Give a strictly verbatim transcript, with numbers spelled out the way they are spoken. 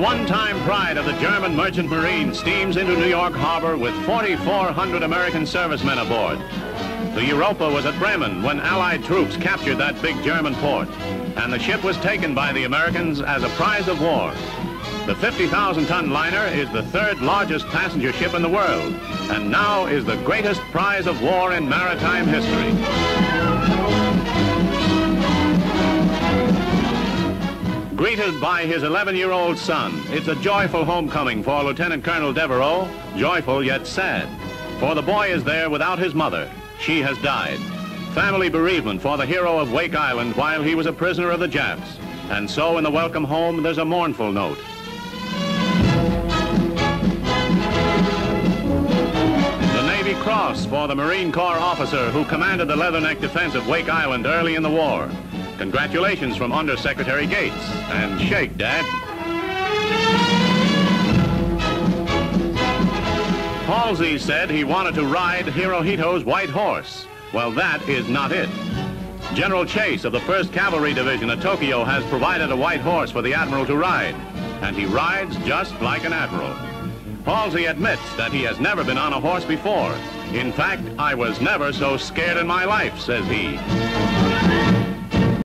one-time pride of the German Merchant Marine steams into New York Harbor with forty-four hundred American servicemen aboard. The Europa was at Bremen when Allied troops captured that big German port, and the ship was taken by the Americans as a prize of war. The fifty thousand ton liner is the third largest passenger ship in the world, and now is the greatest prize of war in maritime history. Greeted by his eleven-year-old son, it's a joyful homecoming for Lieutenant Colonel Devereaux, joyful yet sad. For the boy is there without his mother. She has died. Family bereavement for the hero of Wake Island while he was a prisoner of the Japs. And so in the welcome home, there's a mournful note. Navy Cross for the Marine Corps officer who commanded the Leatherneck defense of Wake Island early in the war. Congratulations from Undersecretary Gates. And shake, Dad. Halsey said he wanted to ride Hirohito's white horse. Well, that is not it. General Chase of the first Cavalry Division at Tokyo has provided a white horse for the admiral to ride. And he rides just like an admiral. Halsey admits that he has never been on a horse before. In fact, I was never so scared in my life, says he.